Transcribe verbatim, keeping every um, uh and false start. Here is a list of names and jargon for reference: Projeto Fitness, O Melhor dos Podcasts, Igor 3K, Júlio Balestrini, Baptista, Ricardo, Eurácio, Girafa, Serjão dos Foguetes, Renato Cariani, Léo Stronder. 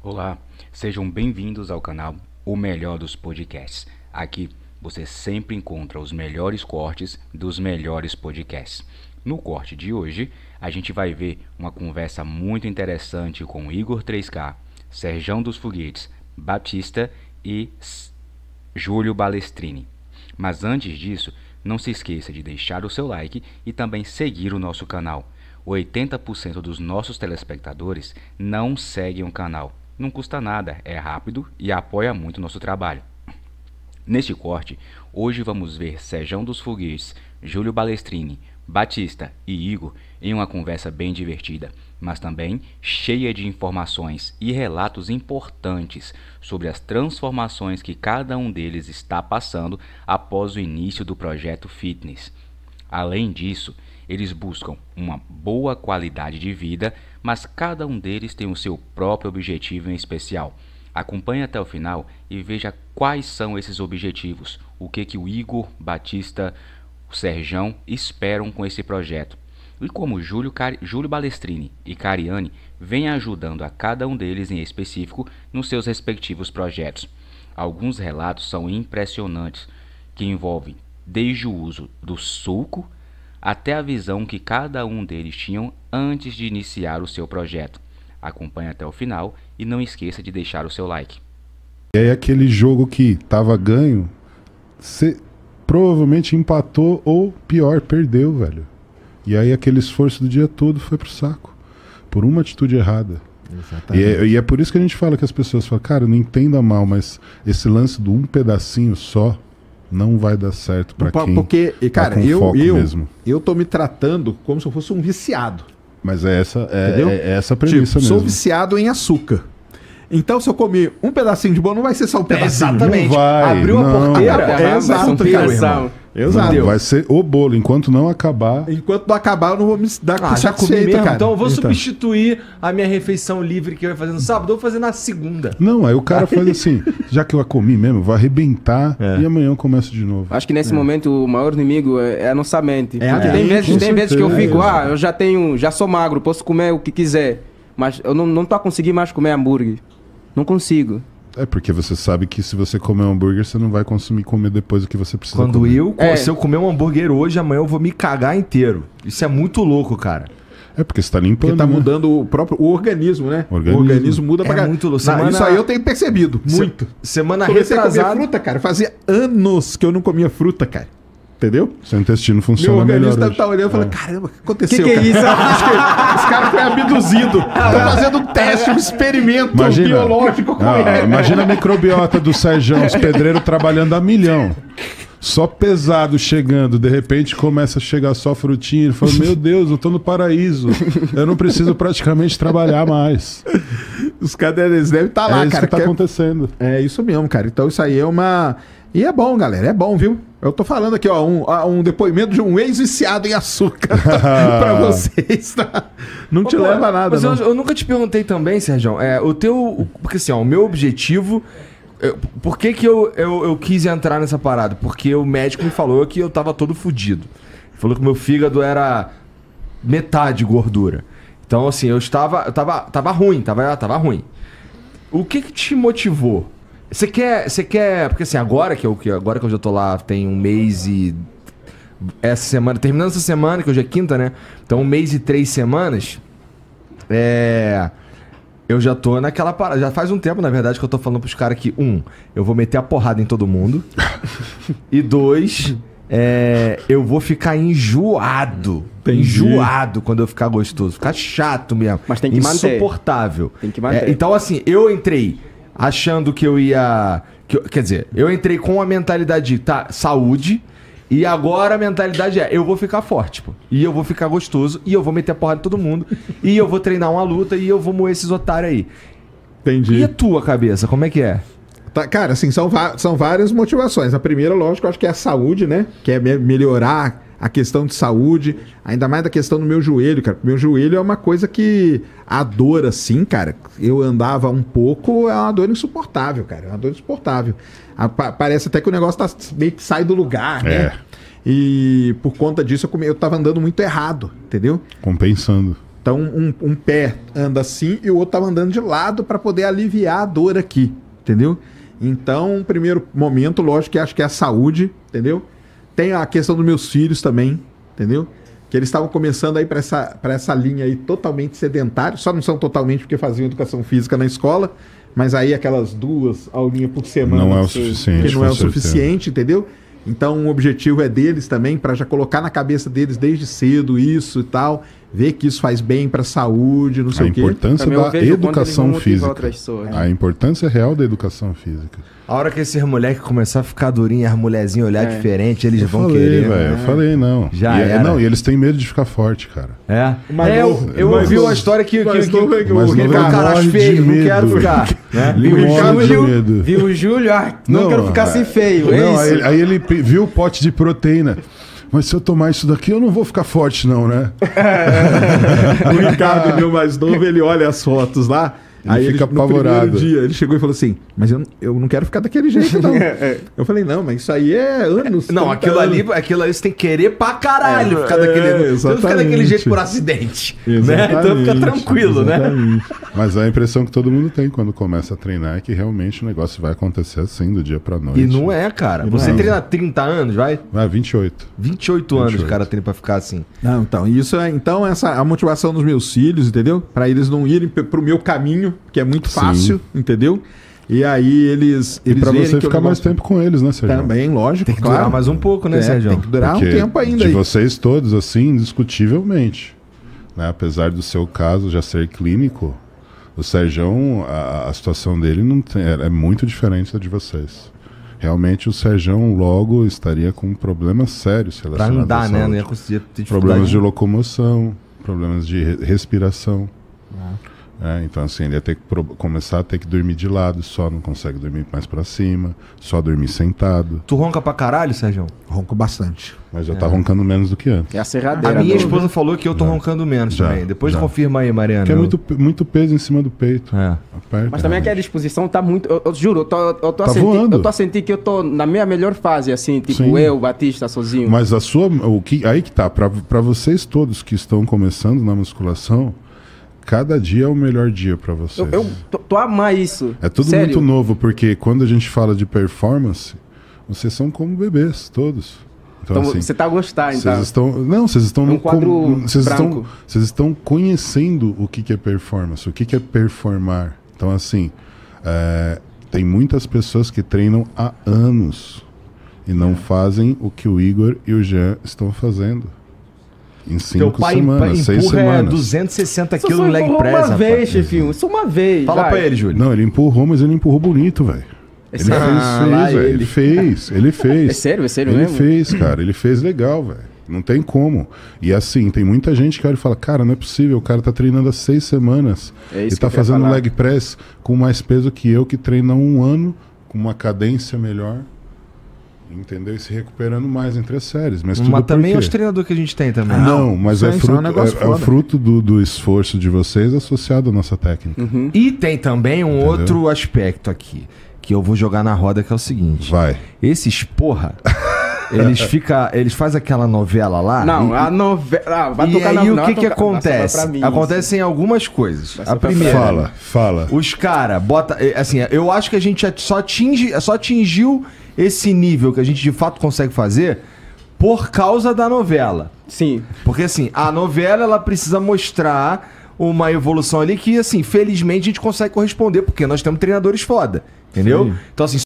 Olá, sejam bem-vindos ao canal O Melhor dos Podcasts. Aqui você sempre encontra os melhores cortes dos melhores podcasts. No corte de hoje, a gente vai ver uma conversa muito interessante com Igor três K, Serjão dos Foguetes, Baptista e Júlio Balestrini. Mas antes disso, não se esqueça de deixar o seu like e também seguir o nosso canal. oitenta por cento dos nossos telespectadores não seguem o canal. Não custa nada, é rápido e apoia muito o nosso trabalho. Neste corte, hoje vamos ver Serjão dos Foguetes, Júlio Balestrini, Baptista e Igor em uma conversa bem divertida, mas também cheia de informações e relatos importantes sobre as transformações que cada um deles está passando após o início do Projeto Fitness. Além disso, eles buscam uma boa qualidade de vida, mas cada um deles tem o seu próprio objetivo em especial. Acompanhe até o final e veja quais são esses objetivos, o que, que o Igor, Baptista, o Serjão esperam com esse projeto e como Júlio, Car... Júlio Balestrini e Cariani vêm ajudando a cada um deles em específico nos seus respectivos projetos. Alguns relatos são impressionantes, que envolvem desde o uso do suco até a visão que cada um deles tinham antes de iniciar o seu projeto. Acompanhe até o final e não esqueça de deixar o seu like. E aí aquele jogo que tava ganho, você... provavelmente empatou ou, pior, perdeu, velho. E aí aquele esforço do dia todo foi pro saco. Por uma atitude errada. Exatamente. E é, e é por isso que a gente fala que as pessoas falam, cara, não entenda mal, mas esse lance do um pedacinho só não vai dar certo pra quem porque, cara, tá com eu, foco eu, mesmo. Eu tô me tratando como se eu fosse um viciado. Mas é essa, é, é essa a premissa tipo, mesmo. Sou viciado em açúcar. Então, se eu comer um pedacinho de bolo, não vai ser só um pedacinho. Exatamente. Vai, abriu não, a porteira. Exato, cara. Exato. Vai ser o bolo. Enquanto não acabar... Enquanto não acabar, eu não vou me dar ah, já comi mesmo, cara. Então, eu vou então. substituir a minha refeição livre que eu ia fazer no sábado. Eu vou fazer na segunda. Não, aí o cara faz assim. Já que eu a comi mesmo, eu vou arrebentar é. e amanhã eu começo de novo. Acho que nesse é. momento, o maior inimigo é a nossa mente. É, é. Tem, vezes, tem vezes que eu fico, ah, eu já tenho, já sou magro, posso comer o que quiser. Mas eu não, não tô a conseguir mais comer hambúrguer. Não consigo. É porque você sabe que se você comer um hambúrguer, você não vai consumir comer depois do que você precisa Quando comer. Eu, é. Se eu comer um hambúrguer hoje, amanhã eu vou me cagar inteiro. Isso é muito louco, cara. É porque você tá limpando. Porque tá né? mudando o próprio o organismo, né? Organismo. O organismo muda pra é caralho. Muito louco. Semana... Isso aí eu tenho percebido. Muito. Se... Semana Comecei retrasada... Comecei a comer fruta, cara. Fazia anos que eu não comia fruta, cara. Entendeu? Seu intestino funciona melhor. Meu organismo tá, tá olhando e fala, é. caramba, o que aconteceu? O que, que é isso? Cara? Esse cara foi abduzido. Tô fazendo um teste, um experimento imagina, biológico com ah, ele. Imagina a microbiota do Serjão, os pedreiros trabalhando a milhão. Só pesado chegando. De repente começa a chegar só frutinha. Ele fala, meu Deus, eu tô no paraíso. Eu não preciso praticamente trabalhar mais. Os cadernos devem estar tá lá, é isso cara. Isso que tá que acontecendo. É... é isso mesmo, cara. Então isso aí é uma... E é bom, galera. É bom, viu? Eu tô falando aqui, ó, um, um depoimento de um ex-viciado em açúcar pra vocês, tá? Não te Ô, leva a nada, mas não. Eu, eu nunca te perguntei também, Serjão, é, o teu... O, porque assim, ó, o meu objetivo... Eu, por que que eu, eu, eu quis entrar nessa parada? Porque o médico me falou que eu tava todo fudido. Falou que meu fígado era metade gordura. Então, assim, eu estava... Eu tava, tava ruim, tava, tava ruim. O que que te motivou? Você quer, você quer... Porque assim, agora que, eu, agora que eu já tô lá tem um mês e... Essa semana... Terminando essa semana, que hoje é quinta, né? Então um mês e três semanas... É... Eu já tô naquela parada... Já faz um tempo, na verdade, que eu tô falando pros caras que... Um, eu vou meter a porrada em todo mundo. E dois... É... Eu vou ficar enjoado. Entendi. Enjoado quando eu ficar gostoso. Ficar chato mesmo. Mas tem que manter. Insuportável. Tem que manter. É, então assim, eu entrei... Achando que eu ia... Que eu, quer dizer, eu entrei com a mentalidade de tá, saúde, e agora a mentalidade é, eu vou ficar forte, pô. E eu vou ficar gostoso, e eu vou meter a porrada em todo mundo, e eu vou treinar uma luta, e eu vou moer esses otários aí. Entendi. E a tua cabeça, como é que é? Tá, cara, assim, são, são várias motivações. A primeira, lógico, eu acho que é a saúde, né? Que é melhorar a questão de saúde, ainda mais da questão do meu joelho, cara. Meu joelho é uma coisa que a dor, assim, cara, eu andava um pouco, é uma dor insuportável, cara. É uma dor insuportável. A, pa, parece até que o negócio tá, meio que sai do lugar, é. né? E por conta disso eu, come, eu tava andando muito errado, entendeu? Compensando. Então, um, um pé anda assim e o outro estava andando de lado para poder aliviar a dor aqui, entendeu? Então, primeiro momento, lógico que acho que é a saúde, entendeu? Tem a questão dos meus filhos também, entendeu? Que eles estavam começando aí para essa, para essa linha aí totalmente sedentária, só não são totalmente porque faziam educação física na escola, mas aí aquelas duas aulinhas por semana não é o suficiente, que não é o suficiente, entendeu? Então, o objetivo é deles também, para já colocar na cabeça deles desde cedo isso e tal, ver que isso faz bem para a saúde, não sei o quê. A importância da educação física. A importância real da educação física. A hora que esses moleques começar a ficar durinho, as mulherzinhas olhar é. diferente, eles eu vão falei, querer. Véio, né? Eu falei, não. Já e, era. Não, e eles têm medo de ficar forte, cara. É. Mas é, eu, eu mas ouvi mas uma história que, que, que, que o Ricardo caras feio, não quero ficar. Né? O Ricardo viu o Júlio, ah, não, não quero ficar assim feio. É não, isso? Aí ele viu o pote de proteína. Mas se eu tomar isso daqui, eu não vou ficar forte não, né? O Ricardo, meu mais novo, ele olha as fotos lá. Ele aí fica ele, apavorado. No dia, ele chegou e falou assim, mas eu, eu não quero ficar daquele jeito não. Eu falei, não, mas isso aí é anos. Não, aquilo ali, aquilo ali você tem que querer pra caralho. É, ficar, é, daquele, você ficar daquele jeito por acidente. Né? Então fica tranquilo, exatamente, né? Mas a impressão que todo mundo tem quando começa a treinar é que realmente o negócio vai acontecer assim, do dia pra noite. E não é, cara. E você não treina há trinta anos, vai? Vai, ah, vinte e oito. vinte e oito anos o cara treina pra ficar assim. Não, então, isso é, então, essa a motivação dos meus filhos, entendeu? Pra eles não irem pro meu caminho, que é muito fácil, sim, entendeu? E aí eles... eles e pra você ficar mais tempo com eles, né, Serjão? Também, lógico. Tem que claro. durar mais um pouco, né, é, Serjão? Tem que durar porque um tempo ainda. De aí. vocês todos, assim, indiscutivelmente. Né? Apesar do seu caso já ser clínico, o Serjão, a, a situação dele não tem, é muito diferente da de vocês. Realmente o Serjão logo estaria com problemas sérios relacionados pra andar, né? Não ia conseguir ter dificuldade. Problemas de locomoção, problemas de re respiração. Ah. É, então assim, ele ia ter que começar a ter que dormir de lado, só não consegue dormir mais pra cima, só dormir sentado. Tu ronca pra caralho, Serjão? Ronco bastante. Mas já é. tá roncando menos do que antes. É a serradeira. A minha esposa né? falou que eu tô já. roncando menos já. também. Depois já. confirma aí, Mariana. Porque é muito, muito peso em cima do peito. É. Aperta, mas também aquela disposição tá muito... Eu, eu juro, eu tô, eu tô tá a sentir, eu tô a sentir que eu tô na minha melhor fase, assim, tipo sim, eu, Baptista, sozinho. Mas a sua... O que, aí que tá, pra, pra vocês todos que estão começando na musculação, cada dia é o melhor dia para vocês. Eu, eu tô, tô a amar isso. É tudo sério? Muito novo, porque quando a gente fala de performance, vocês são como bebês, todos. Então, então assim, você tá a gostar, então. Vocês estão, não, vocês estão... É um quadro vocês estão, vocês estão conhecendo o que, que é performance, o que, que é performar. Então, assim, é, tem muitas pessoas que treinam há anos e não é. fazem o que o Igor e o Jean estão fazendo. Em cinco semanas, seis semanas. É duzentos e sessenta quilos no leg press. Uma vez, chefinho. Isso uma vez. Fala vai. pra ele, Júlio. Não, ele empurrou, mas ele empurrou bonito, velho. Ele, ah, fez, ele. ele fez, ele fez. É sério, é sério ele mesmo? Ele fez, cara. Ele fez legal, velho. Não tem como. E assim, tem muita gente que olha e fala, cara, não é possível, o cara tá treinando há seis semanas. É isso e tá fazendo falar. leg press com mais peso que eu, que treino há um ano, com uma cadência melhor. Entendeu? E se recuperando mais entre as séries. Mas, tudo mas também é os treinadores que a gente tem também. Não, não mas é, fruto, é, é o fruto do, do esforço de vocês associado à nossa técnica. Uhum. E tem também um entendeu? outro aspecto aqui, que eu vou jogar na roda, que é o seguinte. Vai. Esses porra... Eles fica, eles fazem aquela novela lá. Não, e, a novela. Ah, vai e tocar aí na, o que, que, que acontece? Mim, Acontecem assim. algumas coisas. A primeira. Fala, fala. Os caras bota assim, eu acho que a gente só, atinge, só atingiu esse nível que a gente de fato consegue fazer por causa da novela. Sim. Porque assim, a novela ela precisa mostrar uma evolução ali que, assim, felizmente a gente consegue corresponder, porque nós temos treinadores foda. Entendeu? Sim. Então assim.